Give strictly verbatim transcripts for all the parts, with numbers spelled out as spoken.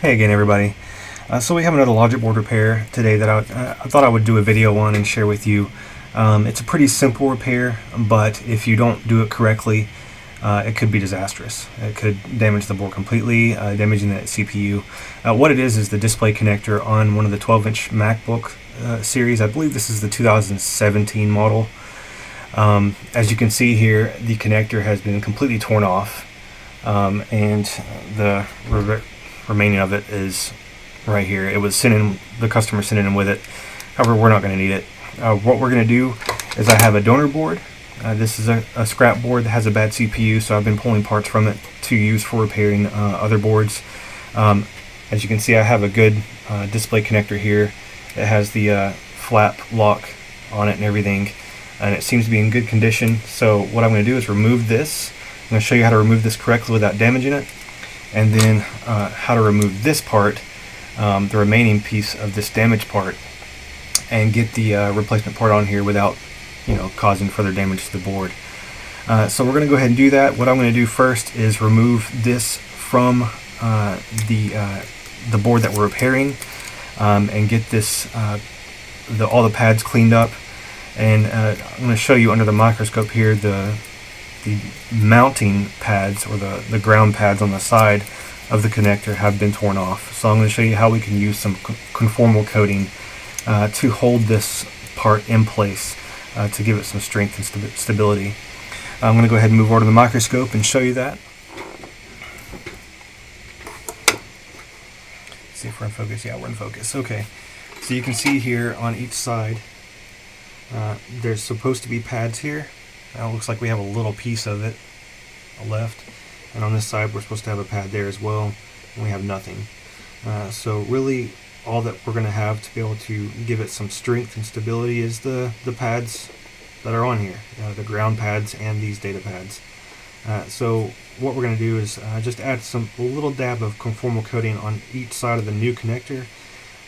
Hey again, everybody. Uh, so we have another logic board repair today that I, I thought I would do a video on and share with you. Um, it's a pretty simple repair, but if you don't do it correctly, uh, it could be disastrous. It could damage the board completely, uh, damaging that C P U. Uh, what it is is the display connector on one of the twelve inch MacBook uh, series. I believe this is the two thousand seventeen model. Um, as you can see here, the connector has been completely torn off, um, and the reverse remaining of it is right here. It was sent in, the customer sent it in with it. However, we're not going to need it. Uh, what we're going to do is I have a donor board. Uh, this is a, a scrap board that has a bad C P U, so I've been pulling parts from it to use for repairing uh, other boards. Um, as you can see, I have a good uh, display connector here. It has the uh, flap lock on it and everything, and it seems to be in good condition. So what I'm going to do is remove this. I'm going to show you how to remove this correctly without damaging it, and then uh, how to remove this part, um, the remaining piece of this damaged part, and get the uh, replacement part on here without, you know, causing further damage to the board. Uh, so we're going to go ahead and do that. What I'm going to do first is remove this from uh, the uh, the board that we're repairing, um, and get this uh, the all the pads cleaned up. And uh, I'm going to show you under the microscope here the the mounting pads, or the, the ground pads on the side of the connector, have been torn off. So I'm going to show you how we can use some conformal coating uh, to hold this part in place, uh, to give it some strength and st stability. I'm going to go ahead and move over to the microscope and show you that. Let's see if we're in focus. Yeah, we're in focus. Okay. So you can see here on each side, uh, there's supposed to be pads here. Now it looks like we have a little piece of it left, and on this side we're supposed to have a pad there as well, and we have nothing. Uh, so really all that we're going to have to be able to give it some strength and stability is the, the pads that are on here, uh, the ground pads and these data pads. Uh, so what we're going to do is uh, just add some a little dab of conformal coating on each side of the new connector,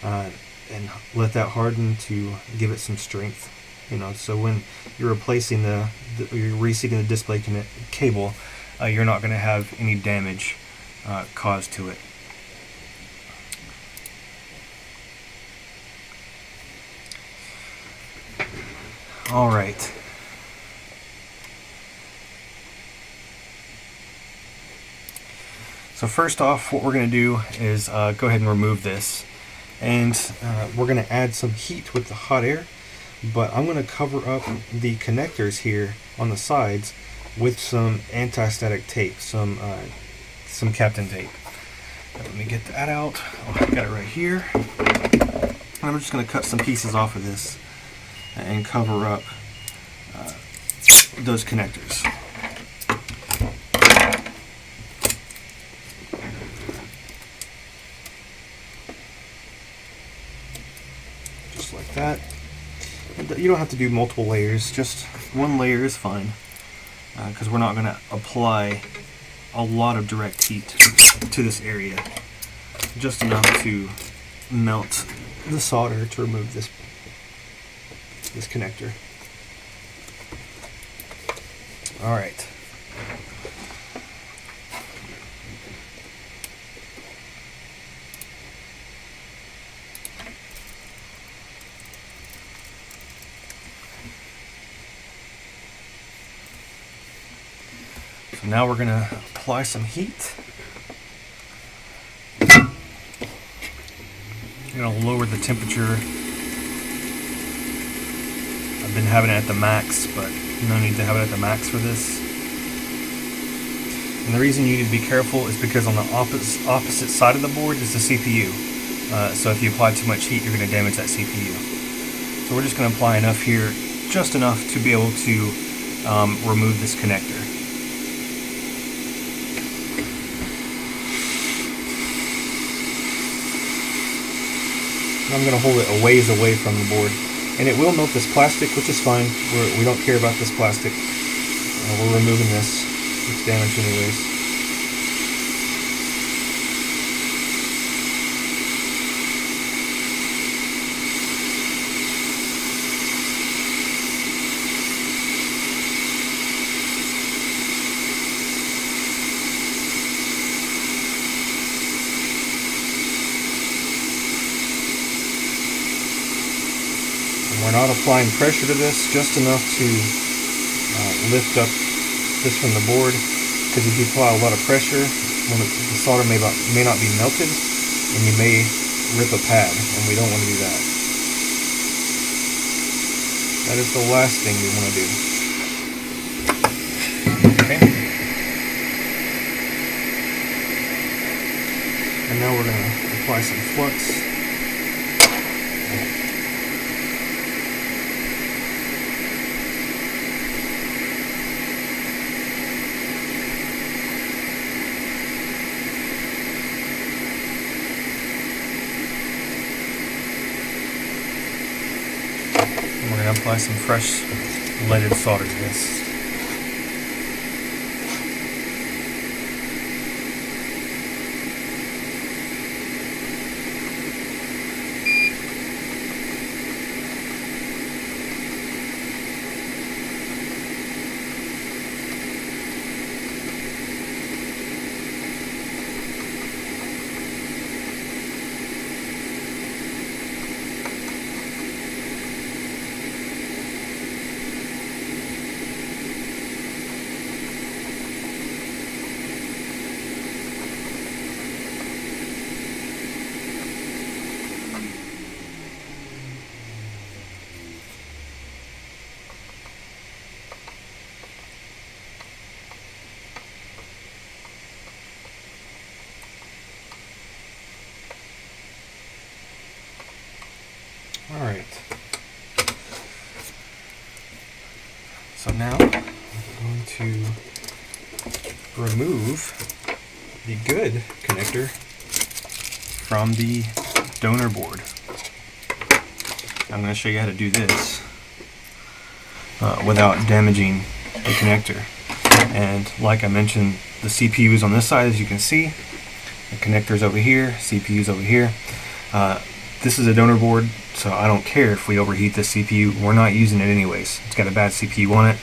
uh, and let that harden to give it some strength. You know, so when you're replacing the, the you're reseating the display connect cable, uh, you're not going to have any damage uh, caused to it. All right. So first off, what we're going to do is uh, go ahead and remove this, and uh, we're going to add some heat with the hot air. But I'm going to cover up the connectors here on the sides with some anti-static tape, some uh, some Kapton tape. Let me get that out. Oh, I got it right here. I'm just going to cut some pieces off of this and cover up uh, those connectors. Just like that. You don't have to do multiple layers, just one layer is fine, because uh, we're not going to apply a lot of direct heat to this area, just enough to melt the solder to remove this this connector. Alright. Now we're going to apply some heat. I'm going to lower the temperature. I've been having it at the max, but no need to have it at the max for this. And the reason you need to be careful is because on the opposite, opposite side of the board is the C P U. Uh, so if you apply too much heat, you're going to damage that C P U. So we're just going to apply enough here, just enough to be able to um, remove this connector. I'm going to hold it a ways away from the board, and it will melt this plastic, which is fine. We're, we don't care about this plastic. Uh, we're removing this. It's damaged anyways. are not applying pressure to this, just enough to uh, lift up this from the board, because if you apply a lot of pressure, when it, the solder may, about, may not be melted, and you may rip a pad, and we don't want to do that. That is the last thing we want to do. Okay. And now we're going to apply some flux. Apply some fresh leaded solder to this. All right, so now I'm going to remove the good connector from the donor board. I'm going to show you how to do this uh, without damaging the connector. And like I mentioned, the C P U is on this side, as you can see. The connector's over here, C P U's over here. Uh, This is a donor board, so I don't care if we overheat the C P U. We're not using it anyways. It's got a bad C P U on it.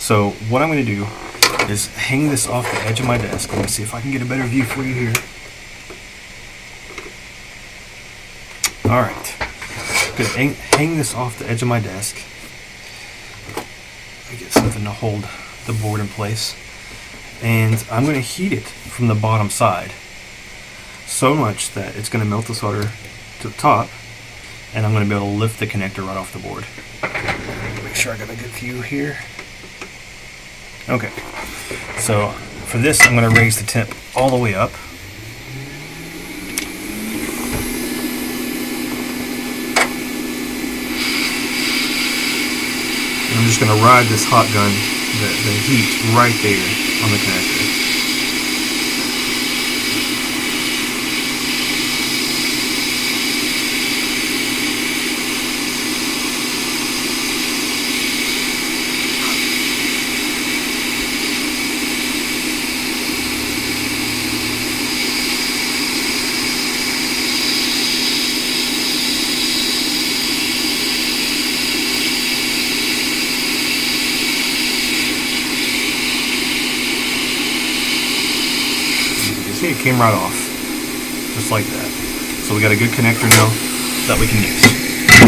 So what I'm going to do is hang this off the edge of my desk. Let me see if I can get a better view for you here. All right. I'm going to hang this off the edge of my desk. Let me get something to hold the board in place. And I'm going to heat it from the bottom side so much that it's going to melt the solder to the top, and I'm going to be able to lift the connector right off the board. Make sure I got a good view here. Okay, so for this I'm going to raise the temp all the way up. And I'm just going to ride this hot gun, the, the heat right there on the connector. It came right off, just like that. So we got a good connector now that we can use. Okay.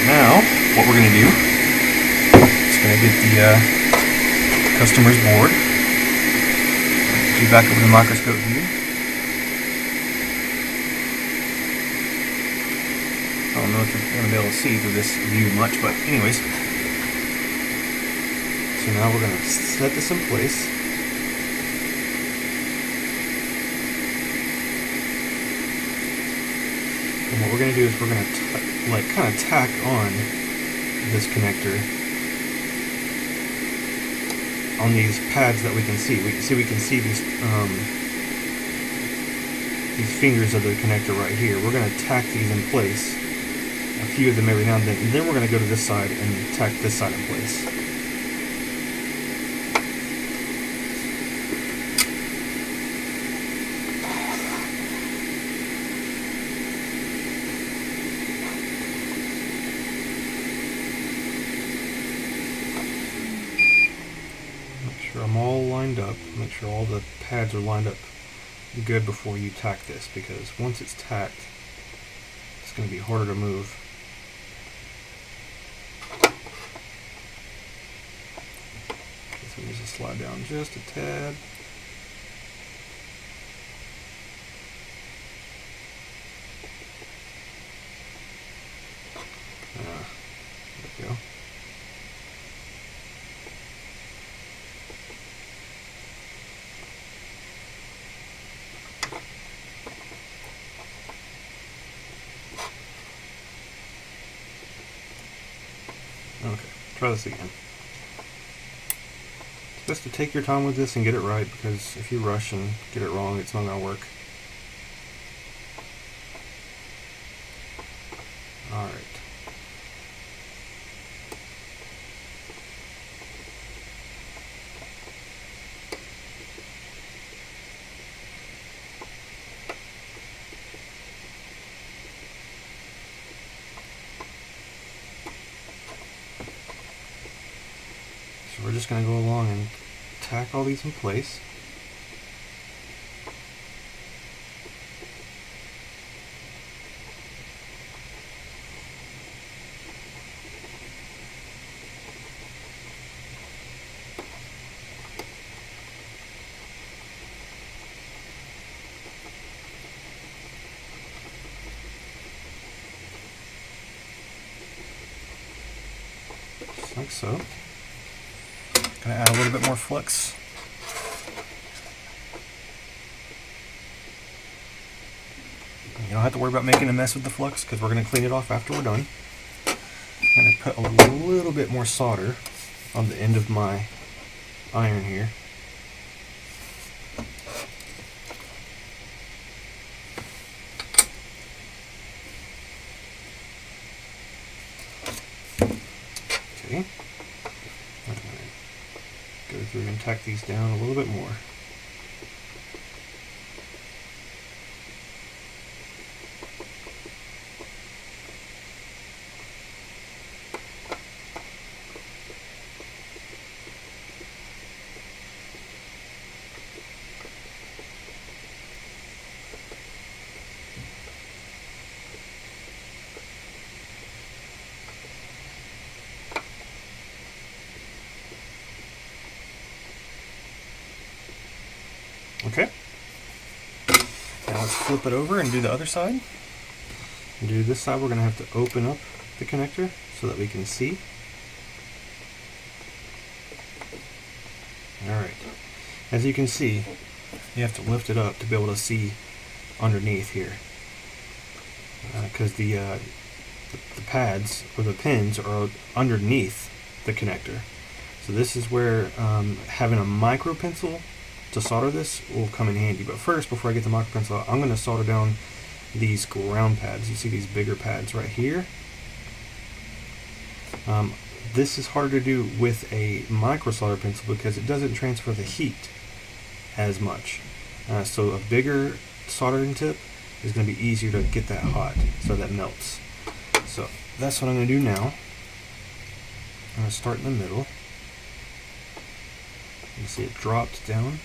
So now, what we're going to do is going to get the uh, customer's board. Get back over the microscope view. I don't know if you're going to be able to see through this view much, but anyways. So now we're going to set this in place. And what we're going to do is we're going to like kind of tack on this connector on these pads that we can see. We can see we can see these um, these fingers of the connector right here. We're going to tack these in place. A few of them every now and then, and then we're going to go to this side and tack this side in place. Make sure I'm them all lined up. Make sure all the pads are lined up good before you tack this, because once it's tacked, it's going to be harder to move. So I'm just going to slide down just a tad. Try this again. It's best to take your time with this and get it right, because if you rush and get it wrong, it's not going to work. Alright. We're just going to go along and tack all these in place. Just like so. Gonna add a little bit more flux. You don't have to worry about making a mess with the flux, because we're gonna clean it off after we're done. I'm gonna put a little bit more solder on the end of my iron here. Okay. Go through and tack these down a little bit more. Okay, now let's flip it over and do the other side. And do this side, we're going to have to open up the connector so that we can see. Alright, as you can see, you have to lift it up to be able to see underneath here. Because uh, the, uh, the, the pads, or the pins, are underneath the connector. So this is where um, having a micro pencil to solder this will come in handy. But first, before I get the micro pencil out, I'm going to solder down these ground pads. You see these bigger pads right here. Um, this is harder to do with a micro solder pencil because it doesn't transfer the heat as much. Uh, so a bigger soldering tip is going to be easier to get that hot so that melts. So that's what I'm going to do now. I'm going to start in the middle. You can see it dropped down.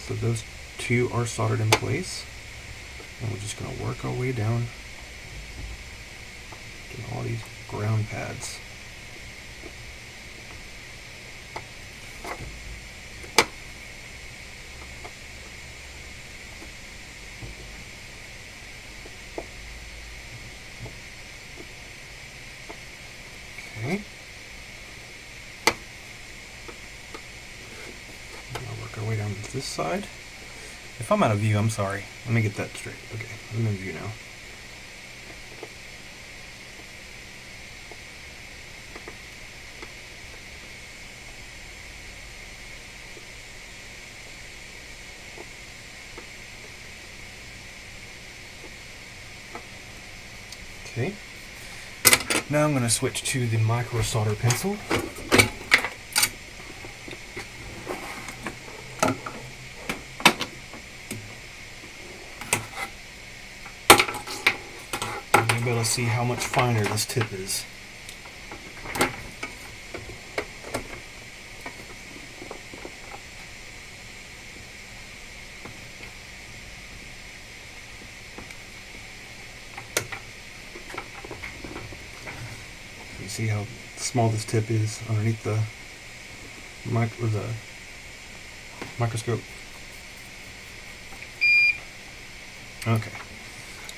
So those two are soldered in place, and we're just going to work our way down, get all these ground pads. Okay. This side. If I'm out of view, I'm sorry. Let me get that straight. Okay, I'm in view now. Okay. Now I'm going to switch to the micro solder pencil. Able to see how much finer this tip is. You see how small this tip is underneath the mic or the microscope. Okay,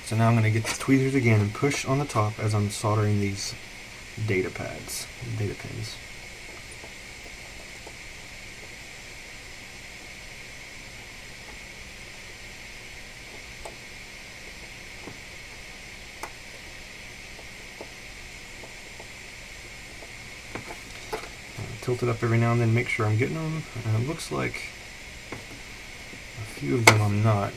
so now I'm going to get the tweezers again and push on the top as I'm soldering these data pads, data pins. Tilt it up every now and then, make sure I'm getting them, and it looks like a few of them I'm not.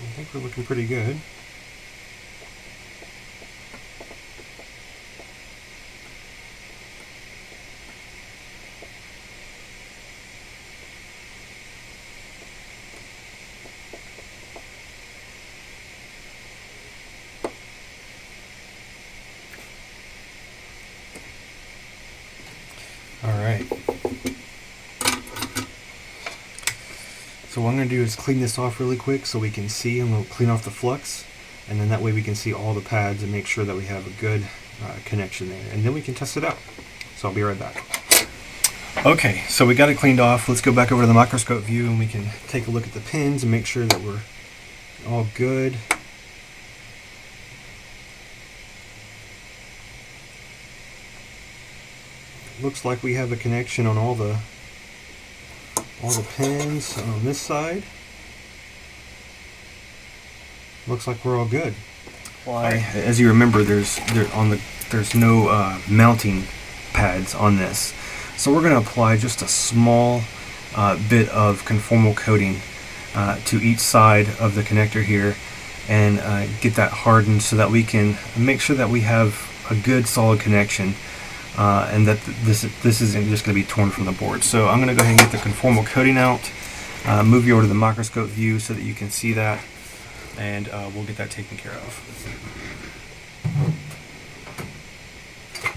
I think we're looking pretty good. All right. So what I'm going to do is clean this off really quick so we can see, and we'll clean off the flux, and then that way we can see all the pads and make sure that we have a good uh, connection there, and then we can test it out. So I'll be right back. Okay, so we got it cleaned off. Let's go back over to the microscope view and we can take a look at the pins and make sure that we're all good. Looks like we have a connection on all the all the pins on this side. Looks like we're all good. Why? Well, as you remember, there's there on the there's no uh, mounting pads on this, so we're going to apply just a small uh, bit of conformal coating uh, to each side of the connector here, and uh, get that hardened so that we can make sure that we have a good solid connection. Uh, and that th this this isn't just going to be torn from the board. So I'm going to go ahead and get the conformal coating out, uh, move you over to the microscope view so that you can see that, and uh, we'll get that taken care of. So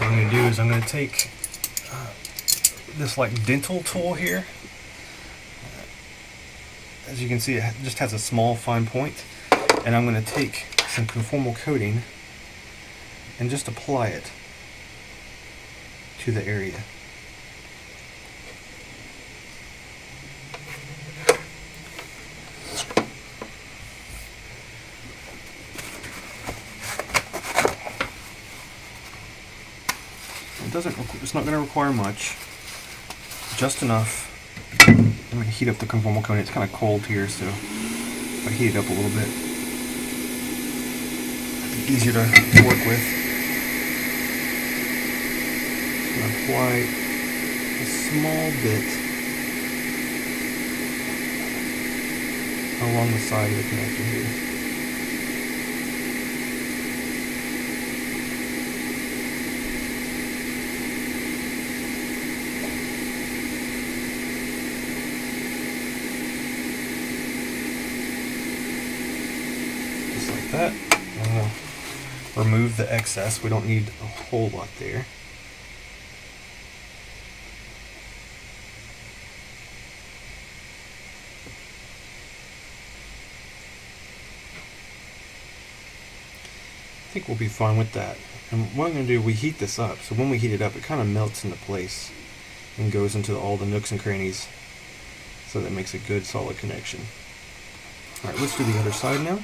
what I'm going to do is I'm going to take uh, this like dental tool here. As you can see, it just has a small fine point, and I'm going to take some conformal coating and just apply it to the area. It doesn't, it's not going to require much, just enough. I'm going to heat up the conformal coating. It's kind of cold here, so I'll heat it up a little bit. It'll be easier to work with. Apply a small bit along the side of the connector here. Just like that. Uh, remove the excess. We don't need a whole lot there. I think we'll be fine with that. And what I'm going to do, we heat this up, so when we heat it up, it kind of melts into place and goes into all the nooks and crannies. So that makes a good solid connection. All right, let's do the other side now.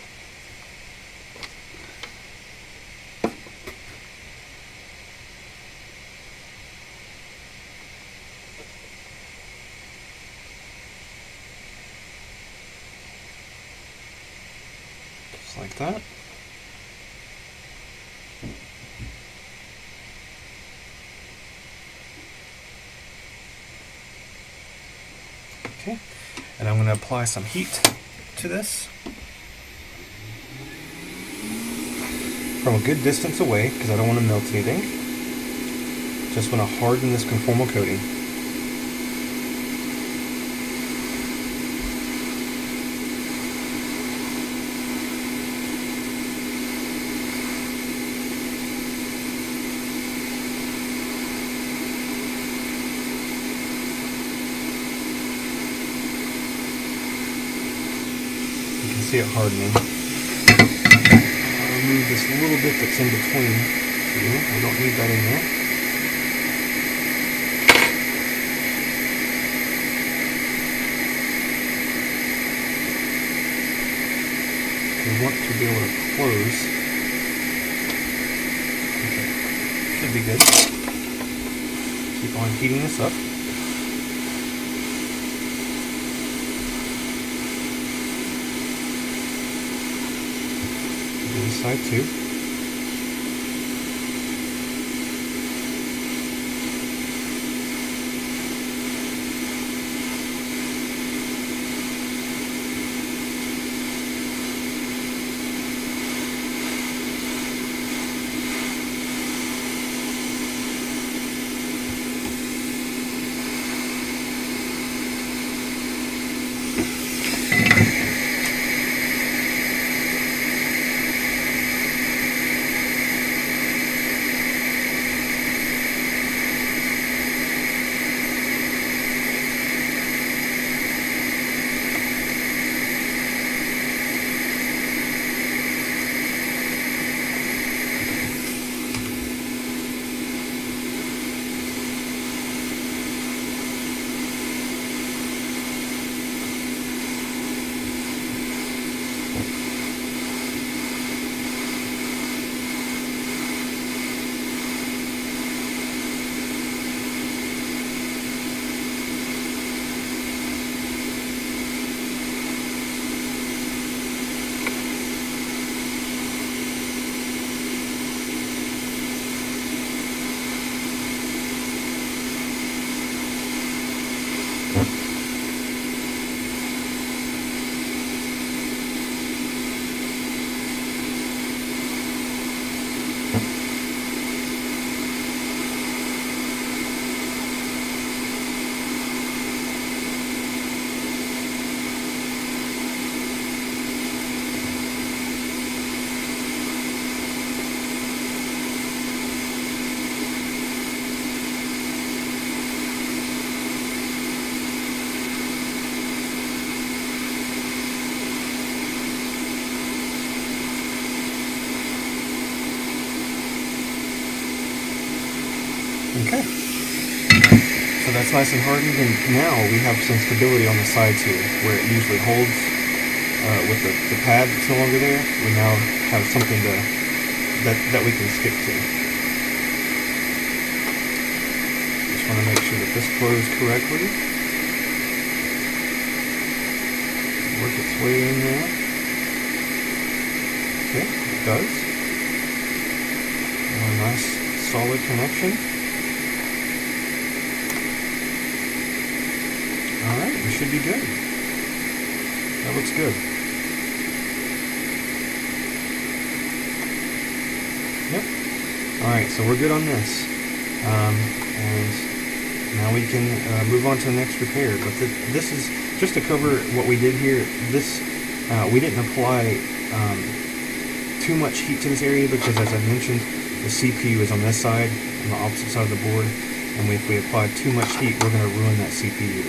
Just like that. Okay, and I'm going to apply some heat to this from a good distance away because I don't want to melt anything. Just want to harden this conformal coating. See it hardening. I'll remove this little bit that's in between. I don't need that in there. We want to be able to close. Okay, should be good. Keep on heating this up. Side too. Okay, so that's nice and hardened, and now we have some stability on the sides here, where it usually holds uh, with the, the pad that's no longer there. We now have something to, that, that we can stick to. Just want to make sure that this closes correctly. Work its way in there. Okay, it does. A nice solid connection. Alright, we should be good. That looks good. Yep. Alright, so we're good on this. Um, and now we can uh, move on to the next repair. But the, this is, just to cover what we did here, this, uh, we didn't apply um, too much heat to this area because, as I mentioned, the C P U is on this side, on the opposite side of the board. And if we apply too much heat, we're going to ruin that C P U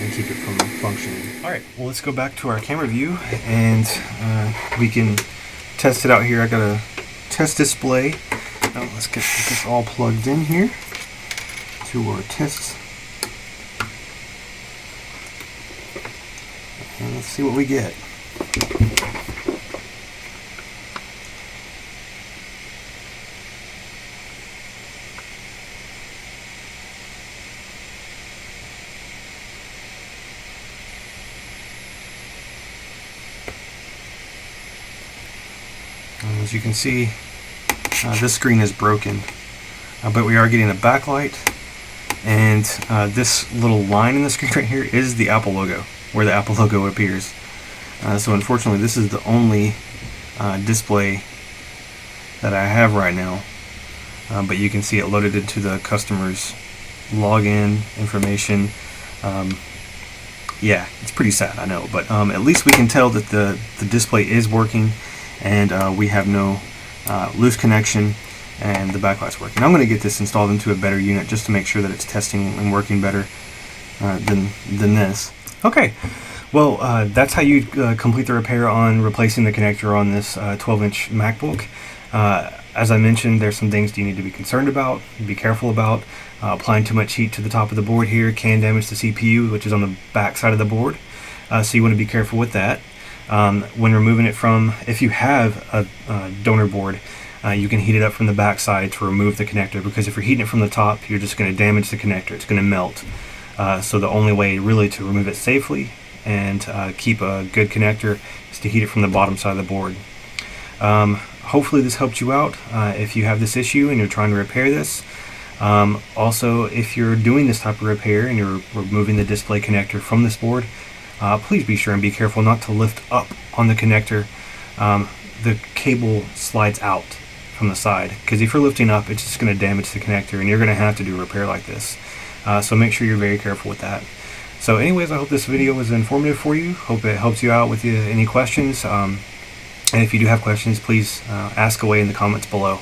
and keep it from functioning. Alright, well, let's go back to our camera view and uh, we can test it out here. I got a test display. Now let's get this all plugged in here to our test Let's see what we get. As you can see, uh, this screen is broken, uh, but we are getting a backlight, and uh, this little line in the screen right here is the Apple logo, where the Apple logo appears. Uh, so unfortunately, this is the only uh, display that I have right now, uh, but you can see it loaded into the customer's login information. Um, yeah, it's pretty sad, I know, but um, at least we can tell that the, the display is working, and uh, we have no uh, loose connection, and the backlight's working. I'm going to get this installed into a better unit just to make sure that it's testing and working better uh, than, than this. Okay, well uh, that's how you uh, complete the repair on replacing the connector on this twelve inch uh, MacBook. Uh, as I mentioned, there's some things that you need to be concerned about, be careful about. Uh, applying too much heat to the top of the board here can damage the C P U, which is on the back side of the board, uh, so you want to be careful with that. Um, when removing it from, if you have a uh, donor board, uh, you can heat it up from the back side to remove the connector, because if you're heating it from the top, you're just going to damage the connector, it's going to melt. Uh, so the only way really to remove it safely and uh, keep a good connector is to heat it from the bottom side of the board. Um, hopefully this helped you out uh, if you have this issue and you're trying to repair this. Um, also, if you're doing this type of repair and you're removing the display connector from this board, Uh, please be sure and be careful not to lift up on the connector. Um, the cable slides out from the side, because if you're lifting up, it's just going to damage the connector, and you're going to have to do a repair like this. Uh, so make sure you're very careful with that. So anyways, I hope this video was informative for you. Hope it helps you out with you, any questions. Um, and if you do have questions, please uh, ask away in the comments below.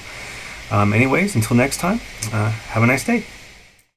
Um, anyways, until next time, uh, have a nice day.